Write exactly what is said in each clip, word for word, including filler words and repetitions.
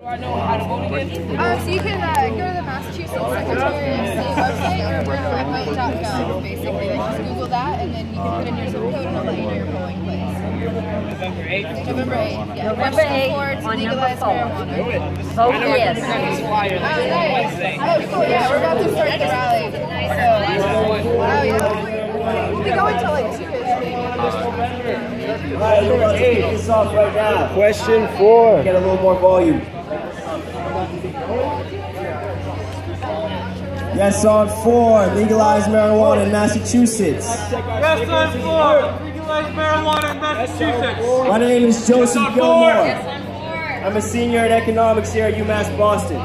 Do I know how to vote again? Um, so you can uh, go to the Massachusetts Secretary of State website, or where to vote dot gov, basically. Like, just Google that, and then you can put in your zip code, and it'll let you know your polling place. November eighth? November eighth, yeah. November eighth on legalize marijuana. Vote yes. Oh, cool, yeah, we're about to start the rally. So, wow, yeah. We'll be going until like two-ish, maybe. Alright, we're about to kick this off right now. Question four. Get a little more volume. Yes, on four, legalize marijuana in Massachusetts. Yes, on four, legalize marijuana in Massachusetts. My name is Joseph Gilmore. Yes, on four. I'm a senior in economics here at UMass Boston.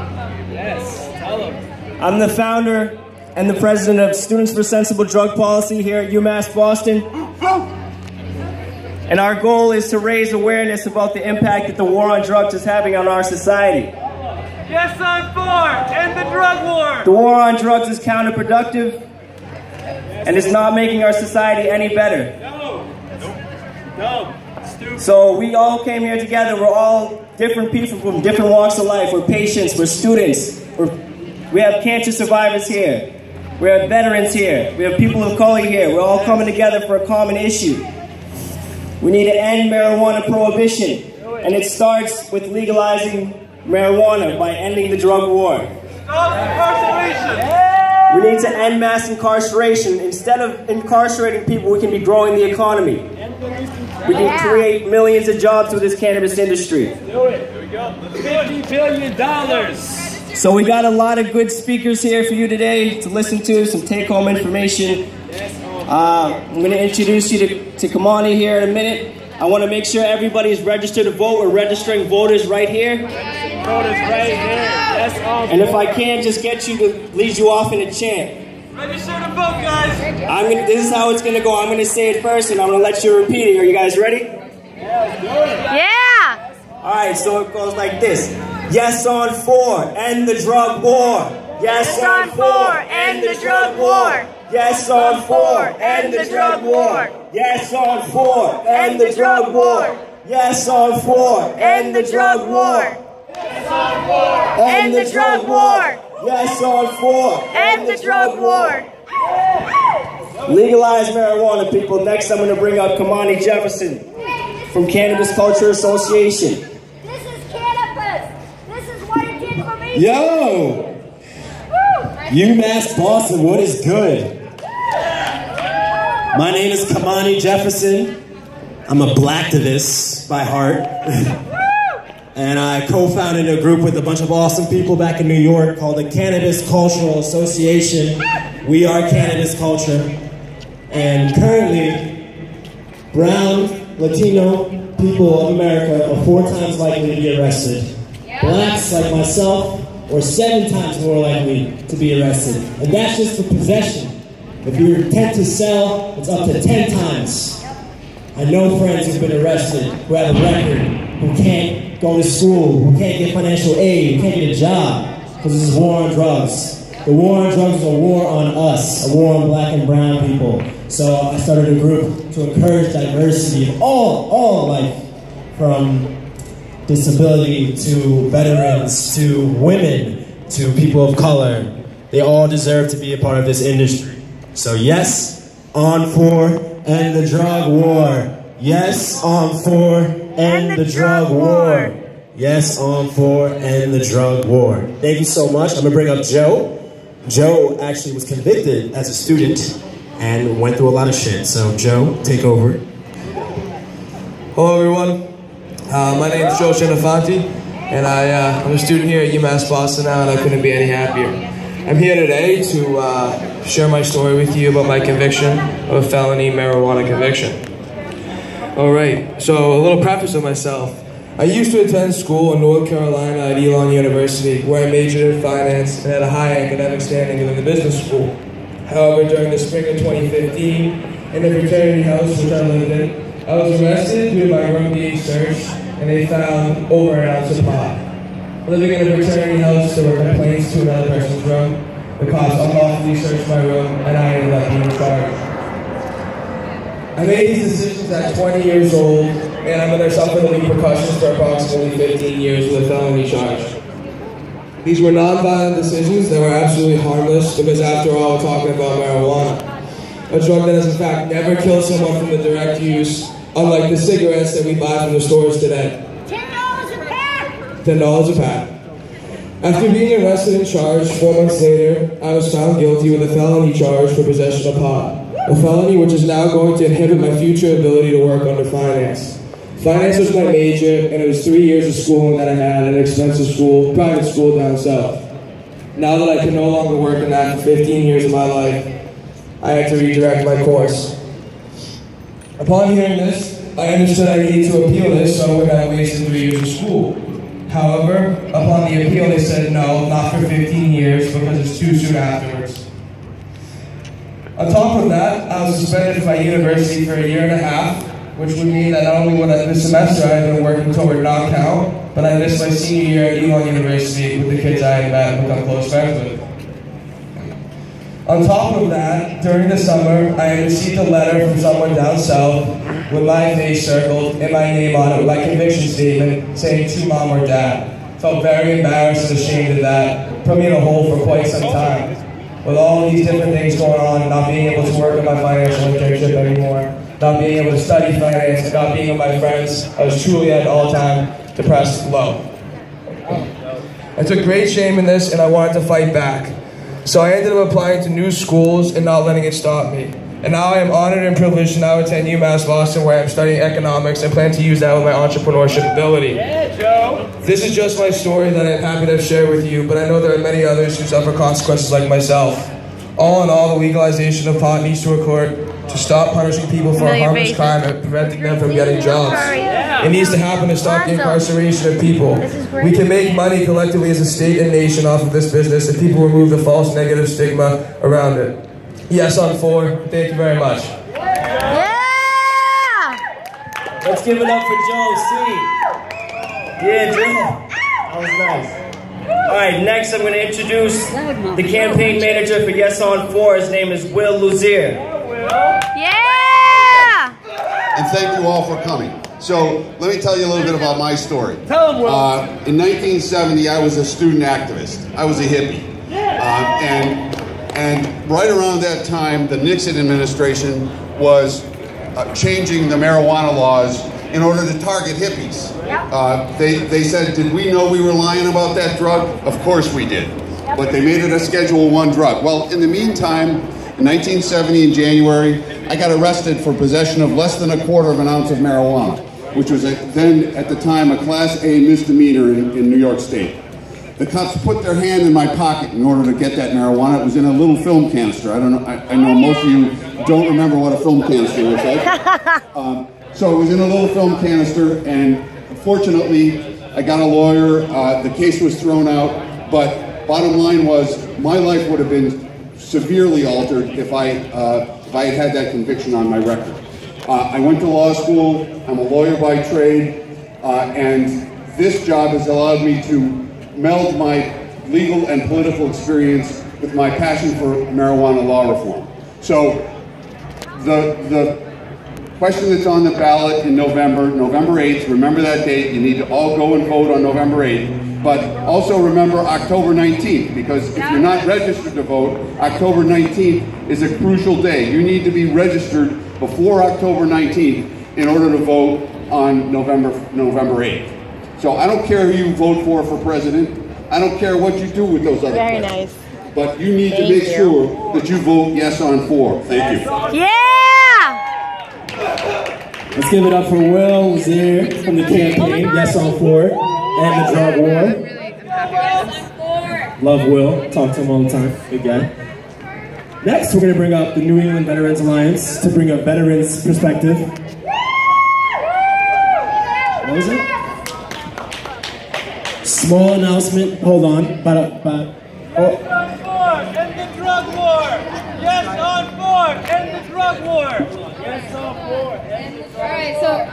Yes, tell them. I'm the founder and the president of Students for Sensible Drug Policy here at UMass Boston. And our goal is to raise awareness about the impact that the war on drugs is having on our society. Yes, I'm for! End the drug war! The war on drugs is counterproductive, and it's not making our society any better. No! No! No. So we all came here together. We're all different people from different walks of life. We're patients, we're students, we're, we have cancer survivors here. We have veterans here. We have people of color here. We're all coming together for a common issue. We need to end marijuana prohibition, and it starts with legalizing marijuana by ending the drug war. Stop incarceration! We need to end mass incarceration. Instead of incarcerating people, we can be growing the economy. We can create millions of jobs with this cannabis industry. Let's do it. Here we go. fifty billion dollars. So we got a lot of good speakers here for you today to listen to, some take-home information. Uh, I'm going to introduce you to, to Kamani here in a minute. I want to make sure everybody is registered to vote. We're registering voters right here. Registering voters right here. That's all. And if I can, just get you to lead you off in a chant. Register to vote, guys. I'm gonna, this is how it's going to go. I'm going to say it first, and I'm going to let you repeat it. Are you guys ready? Yeah. Yeah. All right, so it goes like this. Yes on four, end the drug war. Yes on four, end the drug war. Yes on four, end the drug war. Yes on four, end the drug war. Yes on four, end the drug war. Yes on four, end the drug war. Yes on four, end the drug war. Legalize marijuana, people. Next, I'm going to bring up Kamani Jefferson from Cannabis Cultural Association. This is cannabis. This is what it did for me. Yo. UMass Boston, what is good? My name is Kamani Jefferson. I'm a Blacktivist by heart. And I co-founded a group with a bunch of awesome people back in New York called the Cannabis Cultural Association. We are cannabis culture. And currently, brown, Latino people of America are four times likely to be arrested. Blacks like myself, or seven times more likely to be arrested. And that's just for possession. If you attempt to sell, it's up to ten times. I know friends who've been arrested, who have a record, who can't go to school, who can't get financial aid, who can't get a job, because this is war on drugs. The war on drugs is a war on us, a war on black and brown people. So I started a group to encourage diversity of all, all life, from disability, to veterans, to women, to people of color. They all deserve to be a part of this industry. So yes, on four, end the drug war. Yes, on four, end the drug war. Yes, on four, end the drug war. Thank you so much. I'm gonna bring up Joe. Joe actually was convicted as a student and went through a lot of shit. So Joe, take over. Hello everyone. Uh, my name is Joe Shanafati, and I, uh, I'm a student here at UMass Boston now, and I couldn't be any happier. I'm here today to uh, share my story with you about my conviction of a felony marijuana conviction. Alright, so a little preface of myself. I used to attend school in North Carolina at Elon University, where I majored in finance and had a high academic standing within the business school. However, during the spring of twenty fifteen, in the fraternity house which I lived in, I was arrested due to my roommate's search, and they found over an ounce of pot. Living in a fraternity house, there were complaints to another person's room. The cops unlawfully searched my room, and I ended up being fired. I made these decisions at twenty years old, and I'm going to suffer the repercussions for approximately fifteen years with a felony charge. These were non-violent decisions that were absolutely harmless, because after all, we're talking about marijuana, a drug that has in fact never killed someone from the direct use, unlike the cigarettes that we buy from the stores today. ten dollars a pack. After being arrested and charged, four months later, I was found guilty with a felony charge for possession of pot, a felony which is now going to inhibit my future ability to work under finance. Finance was my major, and it was three years of schooling that I had at an expensive school, private school down south. Now that I can no longer work in that for fifteen years of my life, I had to redirect my course. Upon hearing this, I understood I needed to appeal this so I would not waste three years of school. However, upon the appeal, they said no, not for fifteen years, because it's too soon afterwards. On top of that, I was suspended from my university for a year and a half, which would mean that not only would I this semester I had been working toward knockout, but I missed my senior year at Elon University with the kids I had met and become close friends with. On top of that, during the summer, I had received a letter from someone down south with my face circled and my name on it with my conviction statement saying to mom or dad. Felt very embarrassed and ashamed of that. Put me in a hole for quite some time. With all these different things going on, not being able to work on my financial internship anymore, not being able to study finance, not being with my friends, I was truly at all-time depressed low. I took great shame in this and I wanted to fight back. So I ended up applying to new schools and not letting it stop me. And now I am honored and privileged to now attend UMass Boston, where I am studying economics and plan to use that with my entrepreneurship ability. Yeah, Joe. This is just my story that I'm happy to have shared with you, but I know there are many others who suffer consequences like myself. All in all, the legalization of pot needs to occur to stop punishing people for a harmless crime and preventing them from getting jobs. It needs to happen to stop the incarceration of people. We can make money collectively as a state and nation off of this business if people remove the false negative stigma around it. Yes, on four. Thank you very much. Yeah! Let's give it up for Joe C. Yeah, Joe. That was nice. All right, next I'm going to introduce the campaign manager for Yes on four. His name is Will Luzier. Yeah! And thank you all for coming. So let me tell you a little bit about my story. Tell them, Will. Uh, in nineteen seventy, I was a student activist. I was a hippie. Yeah. Uh, and and right around that time, the Nixon administration was uh, changing the marijuana laws in order to target hippies. Yep. Uh, they, they said, did we know we were lying about that drug? Of course we did. Yep. But they made it a Schedule one drug. Well, in the meantime, in nineteen seventy, in January, I got arrested for possession of less than a quarter of an ounce of marijuana, which was a, then, at the time, a Class A misdemeanor in, in New York State. The cops put their hand in my pocket in order to get that marijuana. It was in a little film canister. I don't know, I, I know most of you don't remember what a film canister looks like. Um, So it was in a little film canister, and fortunately, I got a lawyer. Uh, the case was thrown out, but bottom line was, my life would have been severely altered if I uh, if I had had that conviction on my record. Uh, I went to law school. I'm a lawyer by trade, uh, and this job has allowed me to meld my legal and political experience with my passion for marijuana law reform. So the the. Question that's on the ballot in November, November eighth, remember that date. You need to all go and vote on November eighth, but also remember October nineteenth, because if you're not registered to vote, October nineteenth is a crucial day. You need to be registered before October nineteenth in order to vote on November eighth. So I don't care who you vote for for president. I don't care what you do with those other Very questions. Nice. But you need Thank to make you. sure that you vote yes on four. Thank you. Yeah! Let's give it up for Will Luzier from the campaign, Yes on four, and the drug war. Love Will, talk to him all the time, good guy. Next, we're gonna bring up the New England Veterans Alliance to bring a veteran's perspective. What was it? Small announcement, hold on, about, about, oh.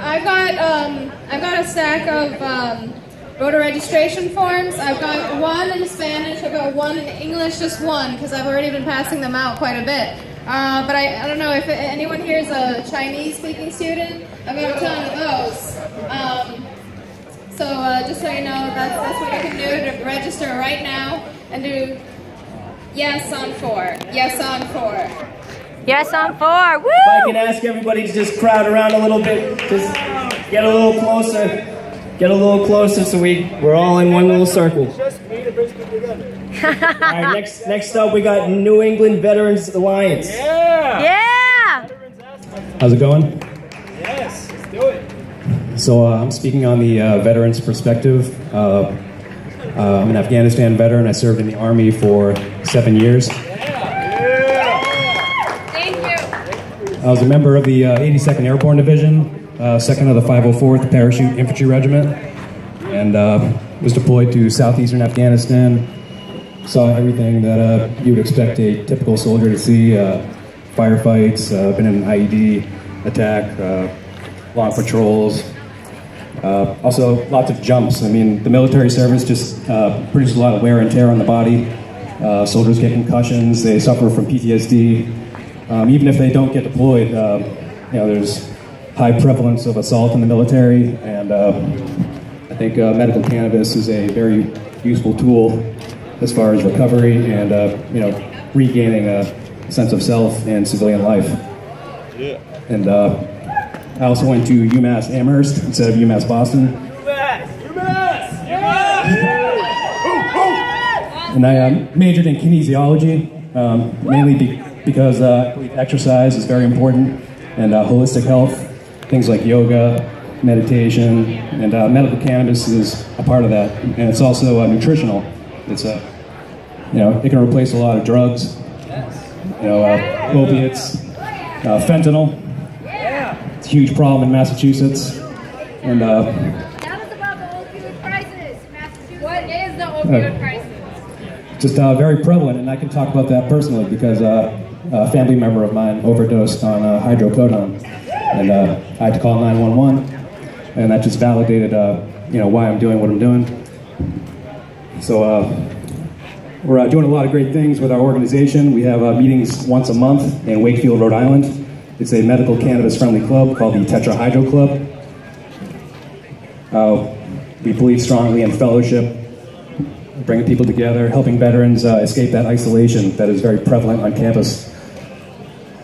I've got, um, I've got a stack of um, voter registration forms. I've got one in Spanish, I've got one in English, just one, because I've already been passing them out quite a bit. Uh, but I, I don't know if anyone here is a Chinese-speaking student. I've got a ton of those. Um, so uh, just so you know, that's, that's what you can do to register right now and do yes on four. Yes on four. Yes on four. Woo! If I can ask everybody to just crowd around a little bit, just get a little closer. Get a little closer so we, we're all in one little circle. Just meet a biscuit together. All right, next, next up we got New England Veterans Alliance. Yeah! Yeah! How's it going? Yes, let's do it. So uh, I'm speaking on the uh, veterans perspective. Uh, uh, I'm an Afghanistan veteran. I served in the Army for seven years. I was a member of the uh, eighty-second Airborne Division, uh, second of the five oh fourth Parachute Infantry Regiment, and uh, was deployed to southeastern Afghanistan. Saw everything that uh, you would expect a typical soldier to see, uh, firefights, uh, been in an I E D attack, uh, long patrols, uh, also lots of jumps. I mean, the military service just uh, produces a lot of wear and tear on the body. Uh, soldiers get concussions, they suffer from P T S D. Um, even if they don't get deployed, um, you know, there's high prevalence of assault in the military, and uh, I think uh, medical cannabis is a very useful tool as far as recovery and uh, you know, regaining a sense of self in civilian life. Yeah. And uh, I also went to UMass Amherst instead of UMass Boston. UMass! UMass! UMass! And I um, majored in kinesiology, um, mainly because because uh, exercise is very important, and uh, holistic health, things like yoga, meditation, and uh, medical cannabis is a part of that. And it's also uh, nutritional. It's a, uh, you know, it can replace a lot of drugs, you know, uh, opiates, uh, fentanyl. It's a huge problem in Massachusetts. And uh, that was about the opioid crisis. Massachusetts. What is the opioid crisis? Just uh, very prevalent, and I can talk about that personally because. Uh, A family member of mine overdosed on uh, hydrocodone, and uh, I had to call nine one one, and that just validated, uh, you know, why I'm doing what I'm doing. So uh, we're uh, doing a lot of great things with our organization. We have uh, meetings once a month in Wakefield, Rhode Island. It's a medical cannabis-friendly club called the Tetrahydro Club. Uh, we believe strongly in fellowship, bringing people together, helping veterans uh, escape that isolation that is very prevalent on campus.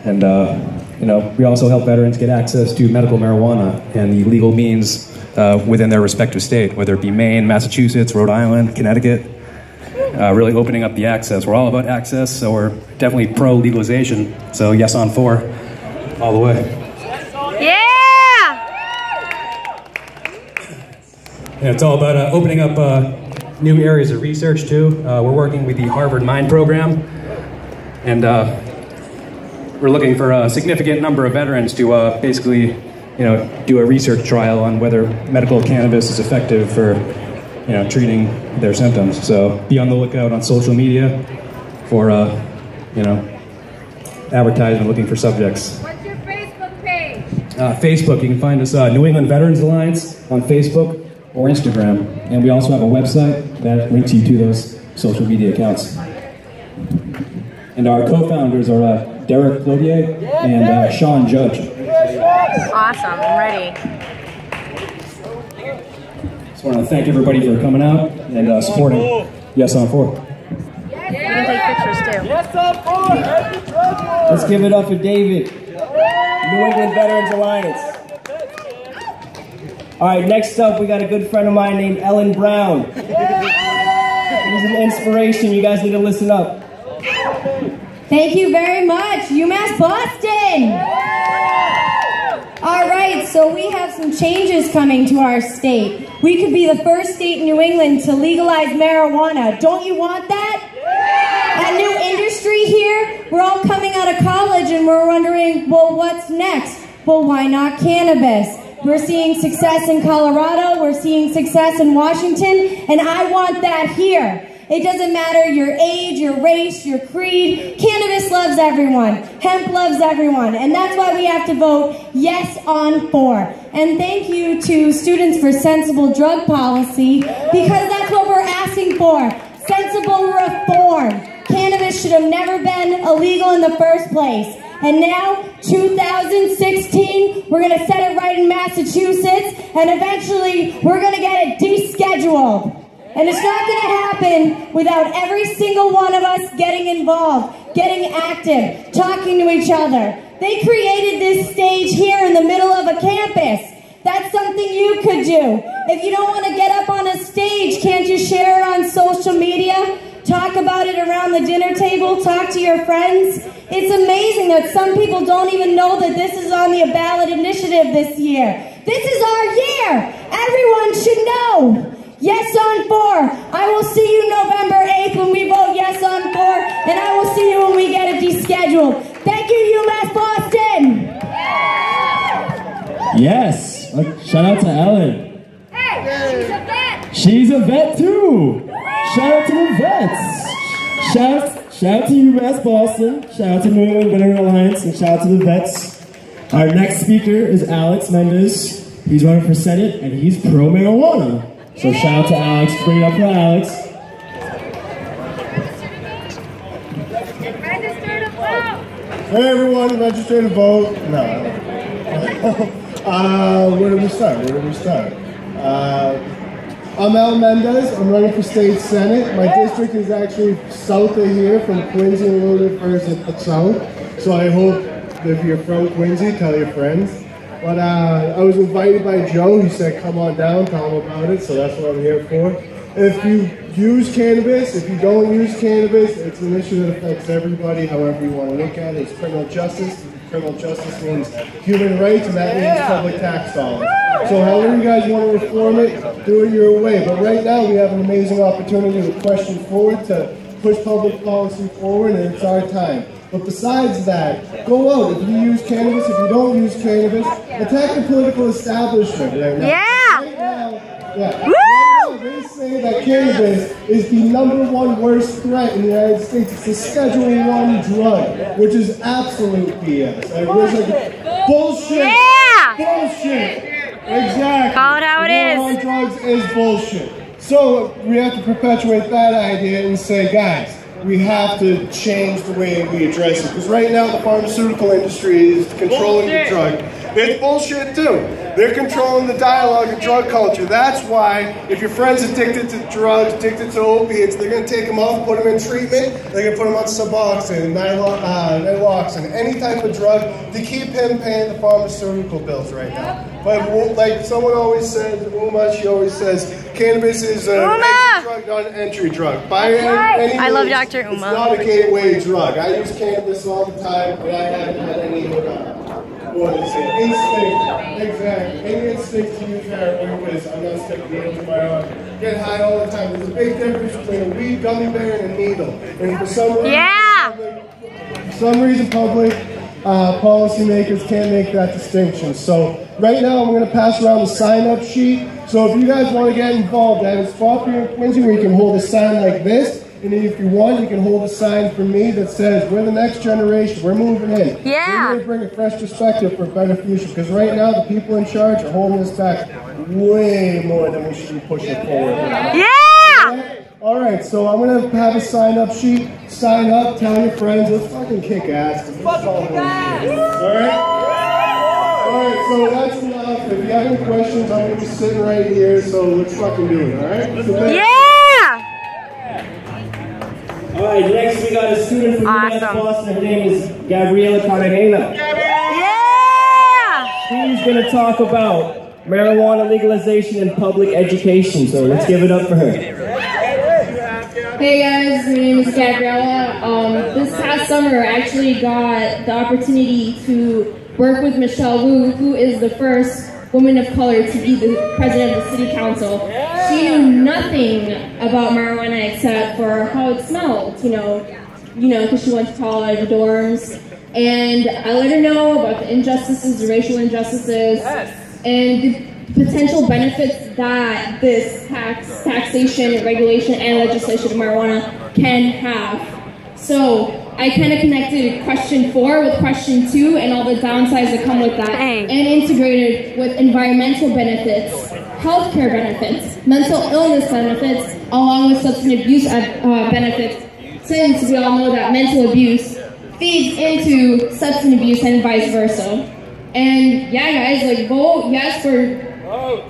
And, uh, you know, we also help veterans get access to medical marijuana and the legal means uh, within their respective state, whether it be Maine, Massachusetts, Rhode Island, Connecticut, uh, really opening up the access. We're all about access, so we're definitely pro-legalization. So yes on four, all the way. Yeah! And it's all about uh, opening up uh, new areas of research too. Uh, we're working with the Harvard Mind Program, and uh, we're looking for a significant number of veterans to uh, basically, you know, do a research trial on whether medical cannabis is effective for, you know, treating their symptoms. So be on the lookout on social media for, uh, you know, advertisement looking for subjects. What's your Facebook page? Uh, Facebook. You can find us uh, New England Veterans Alliance on Facebook or Instagram, and we also have a website that links you to those social media accounts. And our co-founders are uh, Derek Clodier and uh, Sean Judge. Awesome, I'm ready. Just want to thank everybody for coming out and uh, supporting Yes on Four. You can take pictures too. Yes on Four. Let's give it up for David, New England Veterans Alliance. All right, next up, we got a good friend of mine named Ellen Brown. He's an inspiration. You guys need to listen up. Thank you very much, UMass Boston. All right, so we have some changes coming to our state. We could be the first state in New England to legalize marijuana. Don't you want that? A new industry here? We're all coming out of college and we're wondering, well, what's next? Well, why not cannabis? We're seeing success in Colorado, we're seeing success in Washington, and I want that here. It doesn't matter your age, your race, your creed. Cannabis loves everyone. Hemp loves everyone. And that's why we have to vote yes on four. And thank you to Students for Sensible Drug Policy, because that's what we're asking for. Sensible reform. Cannabis should have never been illegal in the first place. And now, two thousand sixteen, we're going to set it right in Massachusetts, and eventually we're going to get it descheduled. And it's not going to happen without every single one of us getting involved, getting active, talking to each other. They created this stage here in the middle of a campus. That's something you could do. If you don't want to get up on a stage, can't you share it on social media? Talk about it around the dinner table, talk to your friends. It's amazing that some people don't even know that this is on the ballot initiative this year. This is our year. Everyone should know. Yes on four. I will see you November eighth when we vote yes on four, and I will see you when we get it descheduled. Thank you, UMass Boston. Yes. Shout out to Ellen. Hey, she's a vet. She's a vet too. Shout out to the vets! Shout, shout out to UMass Boston, shout out to New England Veterans Alliance, and shout out to the vets. Our next speaker is Alex Mendez. He's running for Senate, and he's pro-marijuana. So shout out to Alex. Bring it up for Alex. Register to vote! Hey everyone, register to vote. No. uh, where do we start? Where do we start? Uh, I'm Ellen Mendez. I'm running for state senate. My district is actually south of here, from Quincy and Wilderford at the south. So I hope if you're from Quincy, tell your friends. But uh, I was invited by Joe. He said, "Come on down, tell him about it." So that's what I'm here for. If you use cannabis, if you don't use cannabis, it's an issue that affects everybody. However you want to look at it, it's criminal justice. Criminal justice means human rights, and that means public tax dollars. So however you guys want to reform it, do it your way. But right now we have an amazing opportunity to question forward, to push public policy forward, and it's our time. But besides that, go out. If you use cannabis, if you don't use cannabis, attack the political establishment right now. Yeah! Right now, yeah. Woo! Right now, they say that cannabis is the number one worst threat in the United States. It's a Schedule One drug, which is absolute B S. I wish I could... Bullshit! Yeah! Bullshit! Exactly. Call it how it is. The war on drugs is bullshit. So we have to perpetuate that idea and say, guys, we have to change the way we address it. Because right now the pharmaceutical industry is controlling bullshit. The drug. It's bullshit too. They're controlling the dialogue of drug culture. That's why if your friend's addicted to drugs, addicted to opiates, they're going to take them off, put them in treatment, they're going to put them on Suboxone, Naloxone, any type of drug to keep him paying the pharmaceutical bills right now. But like someone always says, Uma, she always says, cannabis is a drug, not an entry drug. By right. any I love Doctor Uma. It's not a gateway drug. I use cannabis all the time, but I haven't had any uh, what is it? Instinct. Exactly. Any instinct to use cannabis, I'm not sticking needles in my arm. Get high all the time. There's a big difference between a weed, gummy bear, and a needle. And for some reason, yeah. public, for some reason, public uh, policymakers can't make that distinction. So. Right now, I'm going to pass around the sign-up sheet. So if you guys want to get involved, that is far from Quincy, where you can hold a sign like this. And if you want, you can hold a sign for me that says, we're the next generation. We're moving in. Yeah. We're going to bring a fresh perspective for a better future. Because right now, the people in charge are holding us back way more than we should be pushing forward. Yeah. All right, All right so I'm going to have a sign-up sheet. Sign up, tell your friends, let's fucking kick ass. Fucking kick ass. All right? Alright, so that's enough. If you have any questions, I'm going to be sitting right here, so let's fucking do it, alright? So yeah! Alright, next we got a student from awesome. UMass Boston. Her name is Gabriella. Yeah! She's going to talk about marijuana legalization and public education, so let's give it up for her. Hey guys, my name is Gabriella. Um, this past summer, I actually got the opportunity to work with Michelle Wu, who is the first woman of color to be the president of the city council. Yeah. She knew nothing about marijuana except for how it smelled, you know, you know, because she went to college dorms. And I let her know about the injustices, the racial injustices, yes. and the potential benefits that this tax, taxation, regulation, and legislation of marijuana can have. So, I kind of connected question four with question two and all the downsides that come with that, and integrated with environmental benefits, healthcare benefits, mental illness benefits, along with substance abuse uh, benefits, since we all know that mental abuse feeds into substance abuse and vice versa. And yeah, guys, like vote yes for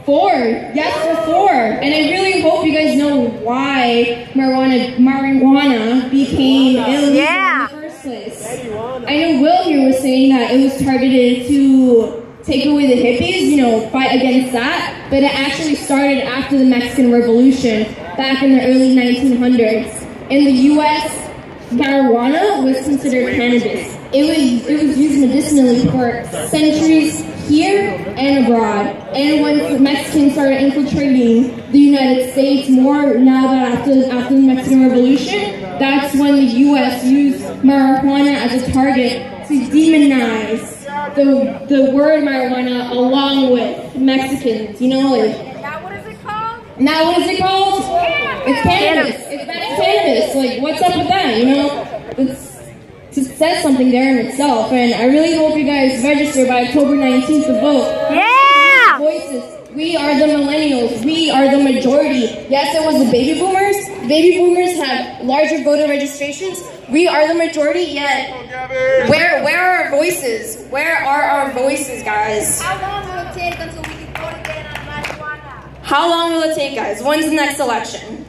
four, yes for four. And I really hope you guys know why marijuana marijuana became illegal yeah. in the first place. I know Will here was saying that it was targeted to take away the hippies, you know, fight against that, but it actually started after the Mexican Revolution back in the early nineteen hundreds. In the U S, marijuana was considered cannabis. It was, it was used medicinally for centuries here and abroad. And once the Mexicans started infiltrating the United States more, now that after, after the Mexican Revolution, that's when the U S used marijuana as a target to demonize the the word marijuana along with Mexicans, you know, like now what is it called? Now what is it called? It's cannabis. It's cannabis. It's better cannabis. Like what's up with that? You know, it's just says something there in itself. And I really hope you guys register by October nineteenth to vote. Yeah. Voices. We are the millennials. We are the majority. Yes, it was the baby boomers. Baby boomers have larger voter registrations. We are the majority, yet where where are our voices? Where are our voices, guys? How long will it take until we can vote again on marijuana? How long will it take, guys? When's the next election?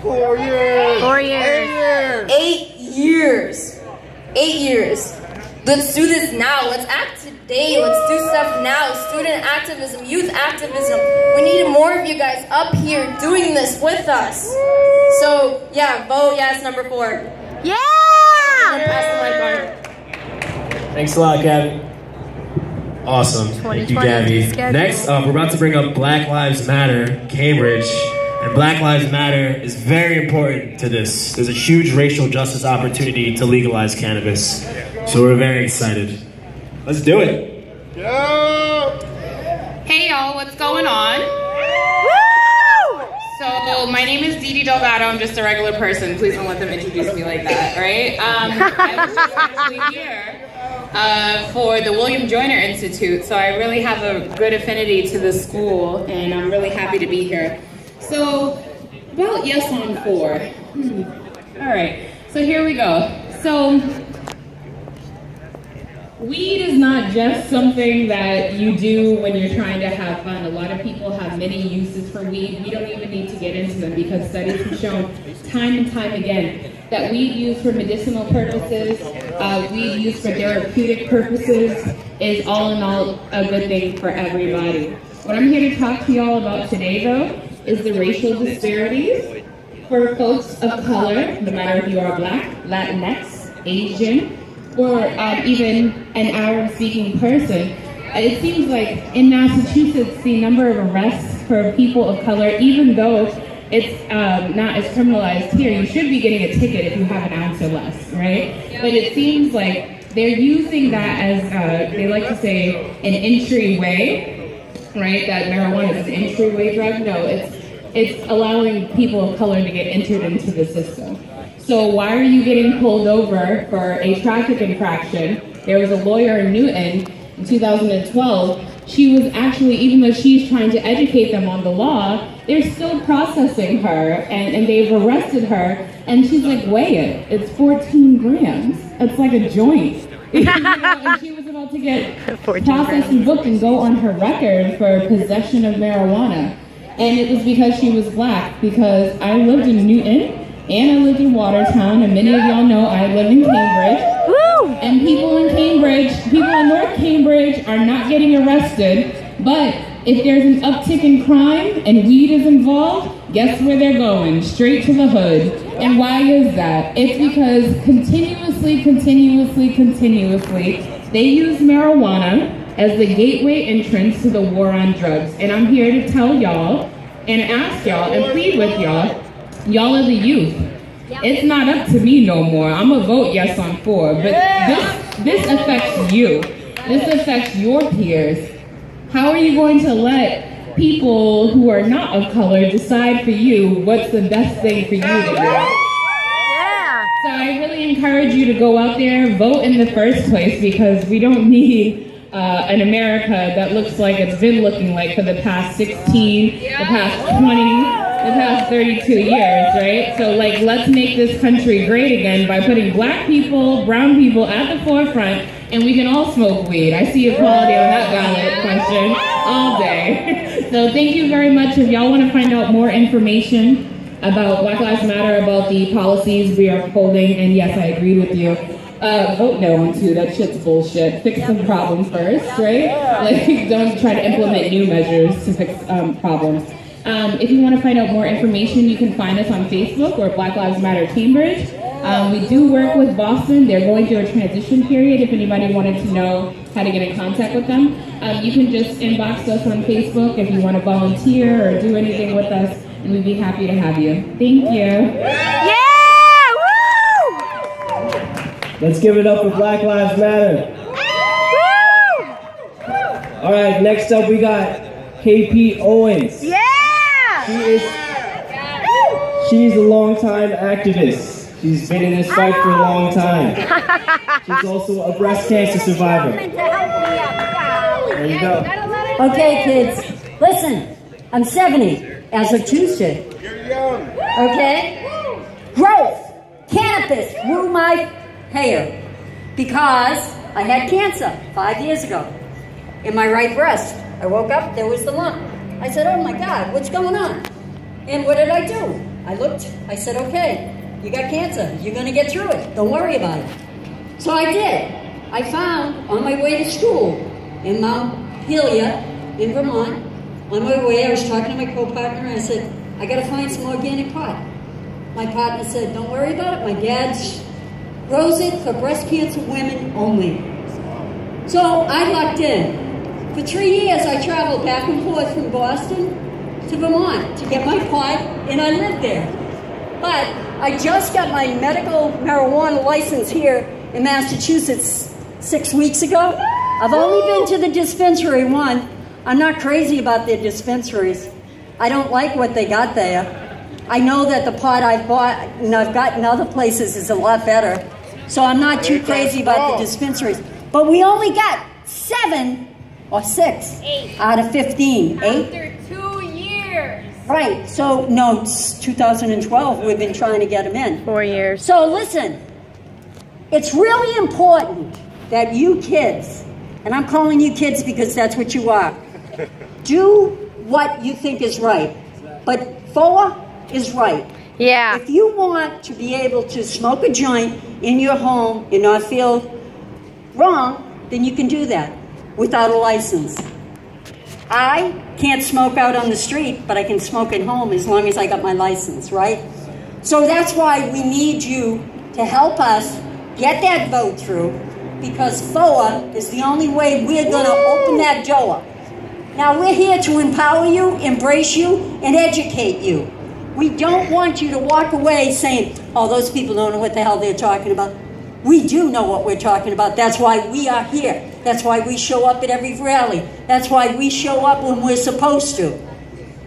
Four years. Four years. Eight years. Eight years. Let's do this now. Let's act today. Let's do stuff now. Student activism, youth activism. We need more of you guys up here doing this with us. So, yeah, vote yes, number four. Yeah! Pass the mic on. Thanks a lot, Gabby. Awesome. Thank you, Gabby. Next up, we're about to bring up Black Lives Matter Cambridge. And Black Lives Matter is very important to this. There's a huge racial justice opportunity to legalize cannabis. So we're very excited. Let's do it. Yeah. Hey y'all, what's going on? Woo! So my name is Dee Dee Delgado. I'm just a regular person. Please don't let them introduce me like that, right? Um, I was just actually here uh, for the William Joyner Institute, so I really have a good affinity to the school, and I'm really happy to be here. So, vote yes on four. Hmm. All right. So here we go. So. Weed is not just something that you do when you're trying to have fun. A lot of people have many uses for weed. We don't even need to get into them because studies have shown time and time again that weed used for medicinal purposes, uh, weed used for therapeutic purposes is all in all a good thing for everybody. What I'm here to talk to y'all about today though is the racial disparities for folks of color, no matter if you are Black, Latinx, Asian, or um, even an Arab-speaking person. It seems like in Massachusetts, the number of arrests for people of color, even though it's um, not as criminalized here, you should be getting a ticket if you have an ounce or less, right? But it seems like they're using that as, uh, they like to say, an entryway, right? That marijuana is an entryway drug. No, it's, it's allowing people of color to get entered into the system. So why are you getting pulled over for a traffic infraction? There was a lawyer in Newton in two thousand twelve. She was actually, even though she's trying to educate them on the law, they're still processing her and, and they've arrested her. And she's like, weigh it. It's fourteen grams. It's like a joint. You know, and she was about to get processed and booked and go on her record for possession of marijuana. And it was because she was Black, because I lived in Newton. And I lived in Watertown, and many of y'all know I live in Cambridge. Woo! And people in Cambridge, people in North Cambridge are not getting arrested, but if there's an uptick in crime and weed is involved, guess where they're going? Straight to the hood. And why is that? It's because continuously, continuously, continuously, they use marijuana as the gateway entrance to the war on drugs. And I'm here to tell y'all and ask y'all and plead with y'all, y'all are the youth. It's not up to me no more. I'm a vote yes on four, but this this affects you. This affects your peers. How are you going to let people who are not of color decide for you what's the best thing for you to do? Yeah. So I really encourage you to go out there, vote in the first place, because we don't need Uh, an America that looks like it's been looking like for the past sixteen, the past twenty, the past thirty-two years, right? So like, let's make this country great again by putting black people, brown people at the forefront, and we can all smoke weed. I see equality on that ballot question all day. So thank you very much. If y'all want to find out more information about Black Lives Matter, about the policies we are holding, and yes, I agree with you. Uh, vote no on two, that shit's bullshit. Fix some problems first, right? Like, don't try to implement new measures to fix um, problems. Um, if you want to find out more information, you can find us on Facebook or Black Lives Matter Cambridge. Um, we do work with Boston. They're going through a transition period if anybody wanted to know how to get in contact with them. Um, you can just inbox us on Facebook if you want to volunteer or do anything with us, and we'd be happy to have you. Thank you. Yeah! Woo! Let's give it up for Black Lives Matter. Woo! All right, next up we got K P Owens. Yeah! She is, she's a longtime activist. She's been in this fight for a long time. She's also a breast cancer survivor. There you go. Okay, kids, listen. I'm seventy as of Tuesday. You're young. Okay? Growth, cannabis grew my hair because I had cancer five years ago in my right breast. I woke up, there was the lump. I said, oh my God, what's going on? And what did I do? I looked, I said, okay, you got cancer, you're gonna get through it, don't worry about it. So I did. I found, on my way to school in Mount Helier in Vermont, on my way I was talking to my co-partner and I said, I gotta find some organic pot. My partner said, don't worry about it, my dad grows it for breast cancer women only. So I lucked in. For three years, I traveled back and forth from Boston to Vermont to get my pot, and I lived there. But I just got my medical marijuana license here in Massachusetts six weeks ago. I've only been to the dispensary one. I'm not crazy about their dispensaries. I don't like what they got there. I know that the pot I've bought and I've gotten other places is a lot better. So I'm not too crazy about the dispensaries. But we only got seven or six eight. Out of fifteen, eight? After two years. Right, so no, it's two thousand twelve, we've been trying to get them in. Four years. So listen, it's really important that you kids, and I'm calling you kids because that's what you are, do what you think is right, but F O A is right. Yeah. If you want to be able to smoke a joint in your home and not feel wrong, then you can do that without a license. I can't smoke out on the street, but I can smoke at home as long as I got my license, right? So that's why we need you to help us get that vote through, because F O A is the only way we're gonna open that door. Now we're here to empower you, embrace you, and educate you. We don't want you to walk away saying, oh, those people don't know what the hell they're talking about. We do know what we're talking about. That's why we are here. That's why we show up at every rally. That's why we show up when we're supposed to.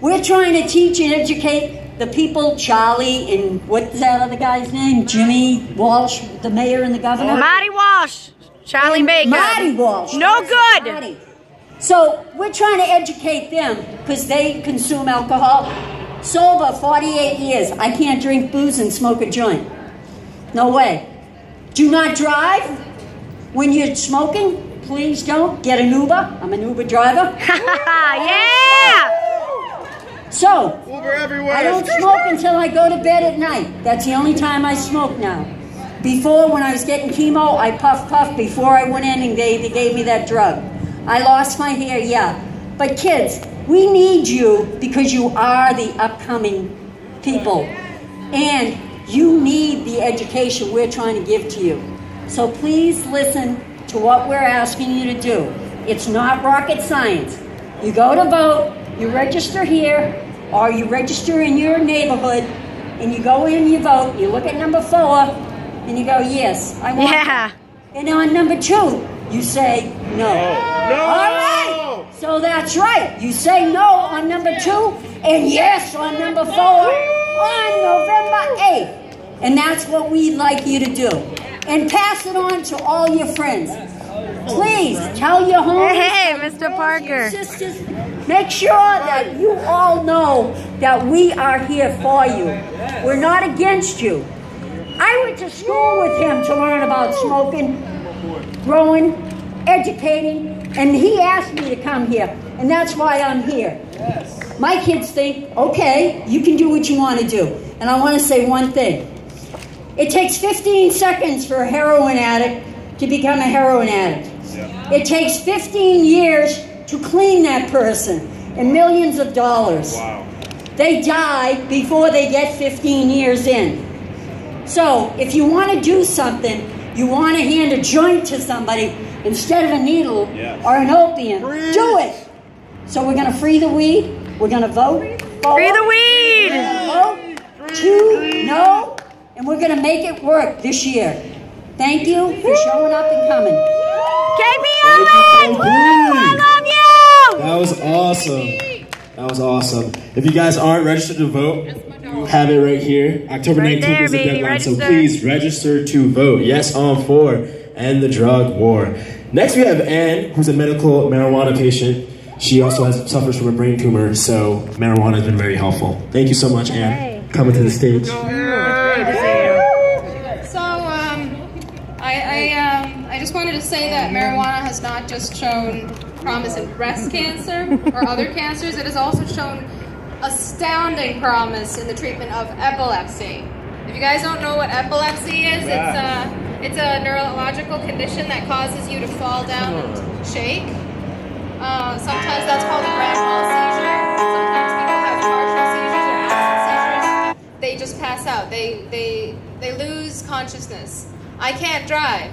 We're trying to teach and educate the people, Charlie and what's that other guy's name? Jimmy Walsh, the mayor and the governor. Marty Walsh, Charlie Baker. Marty Walsh. No good. Marty. So we're trying to educate them because they consume alcohol. Sober forty-eight years. I can't drink booze and smoke a joint. No way. Do not drive when you're smoking. Please don't. Get an Uber. I'm an Uber driver. Yeah! So, Uber everywhere. I don't smoke until I go to bed at night. That's the only time I smoke now. Before, when I was getting chemo, I puff puff before I went in and they, they gave me that drug. I lost my hair, yeah. But kids, we need you because you are the upcoming people. And you need the education we're trying to give to you. So please listen to what we're asking you to do. It's not rocket science. You go to vote, you register here, or you register in your neighborhood, and you go in, you vote, you look at number four, and you go, yes, I want yeah. it. And on number two, you say no. No. All right, so that's right. You say no on number two, and yes on number four on November eighth. And that's what we'd like you to do. And pass it on to all your friends. Please tell your homies. Hey, Mister Parker. Sisters, make sure that you all know that we are here for you. We're not against you. I went to school with him to learn about smoking, growing, educating, and he asked me to come here, and that's why I'm here. Yes. My kids think, okay, you can do what you want to do. And I want to say one thing. It takes fifteen seconds for a heroin addict to become a heroin addict. Yeah. It takes fifteen years to clean that person and millions of dollars. Wow. They die before they get fifteen years in. So if you want to do something, you want to hand a joint to somebody instead of a needle yes. or an opium, free. Do it. So we're going to free the weed. We're going to vote. Forward. Free the weed. Vote. Free. Two. Free. No. And we're going to make it work this year. Thank you for showing up and coming. K P Owens. Woo! I love you. That was awesome. That was awesome. If you guys aren't registered to vote, have it right here. October nineteenth is the deadline, so please register to vote. Yes on four and the drug war. Next, we have Ann, who's a medical marijuana patient. She also has suffers from a brain tumor, so marijuana has been very helpful. Thank you so much, Ann, coming to the stage. So, um, I, I, um, I just wanted to say that marijuana has not just shown promise in breast cancer or other cancers. It has also shown astounding promise in the treatment of epilepsy. If you guys don't know what epilepsy is, yeah. it's a it's a neurological condition that causes you to fall down and shake. Uh, sometimes that's called a grand mal seizure. Sometimes people have partial seizures or acid seizures. They just pass out. They they they lose consciousness. I can't drive.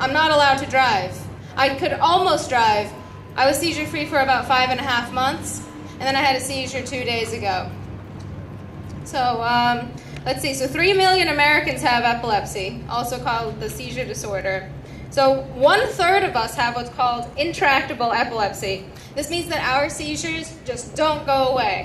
I'm not allowed to drive. I could almost drive. I was seizure free for about five and a half months. And then I had a seizure two days ago. So, um, let's see. So three million Americans have epilepsy, also called the seizure disorder. So one third of us have what's called intractable epilepsy. This means that our seizures just don't go away.